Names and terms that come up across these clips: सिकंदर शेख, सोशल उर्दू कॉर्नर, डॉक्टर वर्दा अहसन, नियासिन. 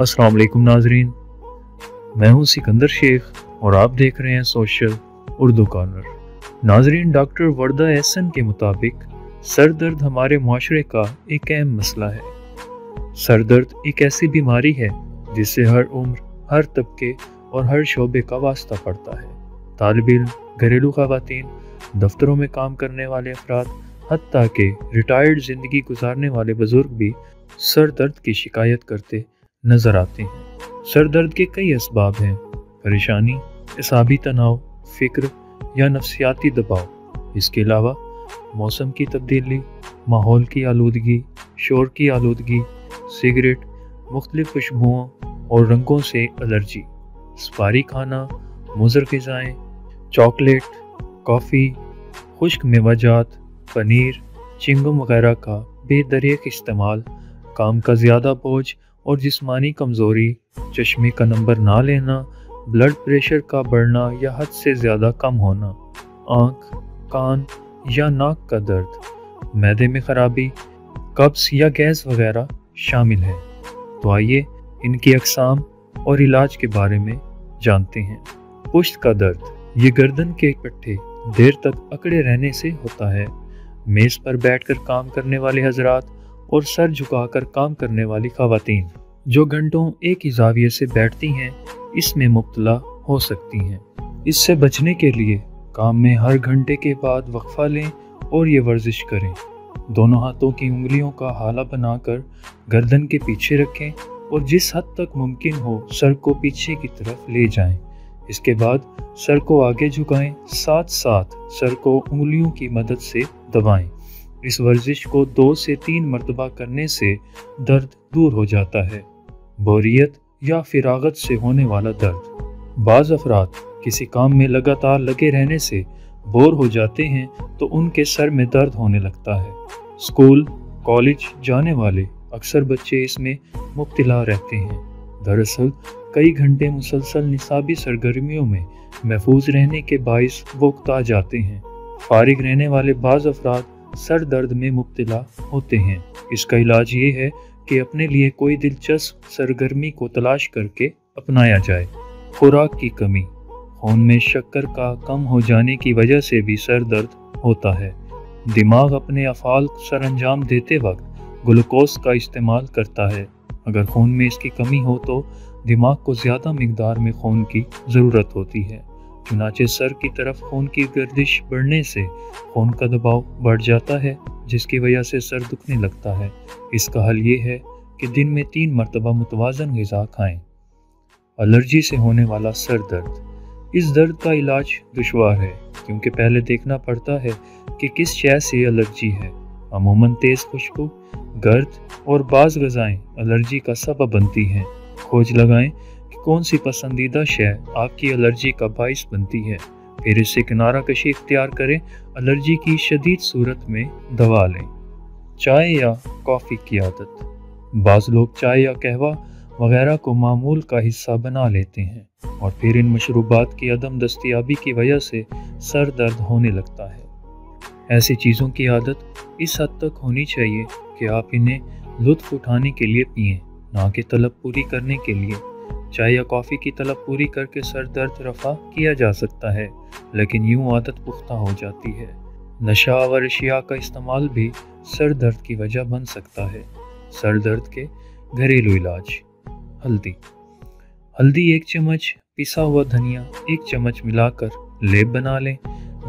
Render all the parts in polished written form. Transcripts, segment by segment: अस्सलाम वालेकुम नाजरीन, मैं हूं सिकंदर शेख और आप देख रहे हैं सोशल उर्दू कॉर्नर। नाजरीन, डॉक्टर वर्दा अहसन के मुताबिक सर दर्द हमारे माशरे का एक अहम मसला है। सर दर्द एक ऐसी बीमारी है जिससे हर उम्र, हर तबके और हर शोबे का वास्ता पड़ता है। तालिब इल्म, घरेलू खवातीन, दफ्तरों में काम करने वाले अफराद, हत्ता के रिटायर्ड ज़िंदगी गुजारने वाले बुजुर्ग भी सर दर्द की शिकायत करते नज़र आते हैं। सर दर्द के कई असबाब हैं। परेशानी, असाबी तनाव, फ़िक्र या नफसियाती दबाव। इसके अलावा मौसम की तब्दीली, माहौल की आलूदगी, शोर की आलूदगी, सिगरेट, मुख्तलिफ खुशबुओं और रंगों से एलर्जी, सुपारी खाना, मुज़र ग़िज़ाएँ, चॉकलेट, कॉफ़ी, खुश्क मेवाजात, पनीर, चिंगम वगैरह का बेदरिक इस्तेमाल, काम का ज़्यादा बोझ और जिस्मानी कमज़ोरी, चश्मे का नंबर ना लेना, ब्लड प्रेशर का बढ़ना या हद से ज़्यादा कम होना, आँख, कान या नाक का दर्द, मैदे में खराबी, कब्ज़ या गैस वगैरह शामिल है। तो आइए इनकी अक़साम और इलाज के बारे में जानते हैं। पुश्त का दर्द, ये गर्दन के पट्टे देर तक अकड़े रहने से होता है। मेज़ पर बैठकर काम करने वाले हजरात और सर झुकाकर काम करने वाली ख़वातीन जो घंटों एक ही जाविये से बैठती हैं, इसमें मुब्तला हो सकती हैं। इससे बचने के लिए काम में हर घंटे के बाद वक्फा लें और ये वर्जिश करें। दोनों हाथों की उंगलियों का हाला बनाकर गर्दन के पीछे रखें और जिस हद तक मुमकिन हो सर को पीछे की तरफ ले जाएं। इसके बाद सर को आगे झुकाएं, साथ साथ सर को उंगलियों की मदद से दबाएं। इस वर्जिश को 2 से 3 मरतबा करने से दर्द दूर हो जाता है। बोरियत या फिरागत से होने वाला दर्द, बाज़ अफराद किसी काम में लगातार लगे रहने से बोर हो जाते हैं तो उनके सर में दर्द होने लगता है। स्कूल, कॉलेज जाने वाले अक्सर बच्चे इसमें मुब्तला रहते हैं। दरअसल कई घंटे मुसलसल निसाबी सरगर्मियों में महफूज रहने के बायस वोकता जाते हैं। फारिग रहने वाले बाज़ अफराद सर दर्द में मुब्तला होते हैं। इसका इलाज ये है कि अपने लिए कोई दिलचस्प सरगर्मी को तलाश करके अपनाया जाए। खुराक की कमी, खून में शक्कर का कम हो जाने की वजह से भी सर दर्द होता है। दिमाग अपने अफ़ाल सरअंजाम देते वक्त ग्लूकोज का इस्तेमाल करता है। अगर खून में इसकी कमी हो तो दिमाग को ज़्यादा मिकदार में खून की ज़रूरत होती है। चुनाचे सर की तरफ खून की गर्दिश बढ़ने से खून का दबाव बढ़ जाता है, जिसकी वजह से सर दुखने लगता है। इसका हल ये है कि दिन में 3 मरतबा मुतवाज़न ग़िज़ा खाएँ। एलर्जी से होने वाला सर दर्द, इस दर्द का इलाज दुश्वार है क्योंकि पहले देखना पड़ता है कि किस शय से एलर्जी है। अमूमन तेज़ खुशबू, गर्द और बाज़ ग़िज़ाएँ एलर्जी का सबब बनती हैं। खोज लगाएं कि कौन सी पसंदीदा शय आपकी एलर्जी का बायस बनती है, फिर इससे किनारा कशी इख्तियार करें। एलर्जी की शदीद सूरत में दवा लें। चाय या कॉफ़ी की आदत, बाज़ लोग चाय या कहवा वगैरह को मामूल का हिस्सा बना लेते हैं और फिर इन मशरूबात की अदम दस्तियाबी की वजह से सर दर्द होने लगता है। ऐसी चीज़ों की आदत इस हद तक होनी चाहिए कि आप इन्हें लुत्फ़ उठाने के लिए पिएँ, ना कि तलब पूरी करने के लिए। चाय या कॉफ़ी की तलब पूरी करके सर दर्द रफ़ा किया जा सकता है, लेकिन यूँ आदत पुख्ता हो जाती है। नशा और अशिया का इस्तेमाल भी सर दर्द की वजह बन सकता है। सर दर्द के घरेलू इलाज, हल्दी। हल्दी 1 चम्मच, पिसा हुआ धनिया 1 चम्मच मिलाकर लेप बना लें।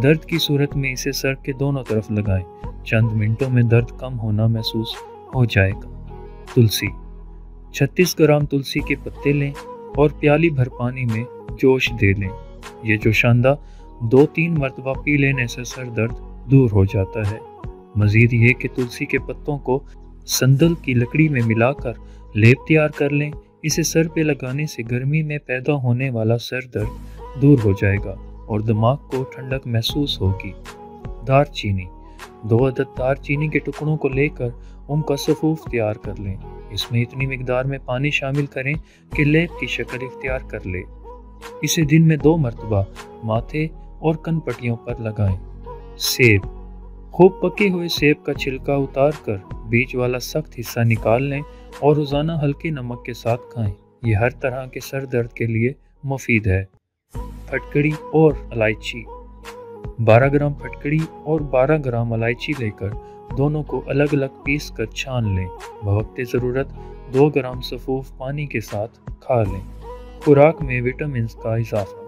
दर्द की सूरत में इसे सर के दोनों तरफ लगाएं। चंद मिनटों में दर्द कम होना महसूस हो जाएगा। तुलसी, 36 ग्राम तुलसी के पत्ते लें और प्याली भर पानी में जोश दे लें। यह जोशांदा 2-3 मरतबा पी लेने से सर दर्द दूर हो जाता है। मज़ीद ये कि तुलसी के पत्तों को संदल की लकड़ी में मिलाकर लेप तैयार कर लें। इसे सर पे लगाने से गर्मी में पैदा होने वाला सर दर्द दूर हो जाएगा और दिमाग को ठंडक महसूस होगी। दारचीनी, 2 अदद दारचीनी के टुकड़ों को लेकर उनका सफ़ूफ तैयार कर लें। इसमें इतनी मिकदार में पानी शामिल करें कि लेप की शक्ल इख्तियार कर ले। इसे दिन में 2 मरतबा माथे और कनपट्टियों पर लगाएं। सेब, खूब पके हुए सेब का छिलका उतार कर बीच वाला सख्त हिस्सा निकाल लें और रोज़ाना हल्के नमक के साथ खाएं। ये हर तरह के सर दर्द के लिए मुफीद है। फटकड़ी और इलायची। 12 ग्राम फटकड़ी और 12 ग्राम इलायची लेकर दोनों को अलग अलग पीस कर छान लें। बवक्त ज़रूरत 2 ग्राम सफ़ूफ पानी के साथ खा लें। खुराक में विटामिन का इजाफा।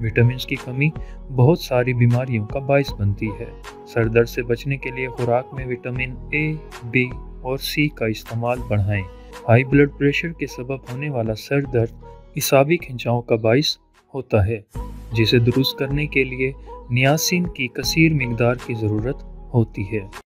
विटामिन की कमी बहुत सारी बीमारियों का बायस बनती है। सर दर्द से बचने के लिए खुराक में विटामिन ए, बी और सी का इस्तेमाल बढ़ाएं। हाई ब्लड प्रेशर के सबब होने वाला सर दर्द इसाबी खिंचाव का बायस होता है, जिसे दुरुस्त करने के लिए नियासिन की कसीर मिकदार की ज़रूरत होती है।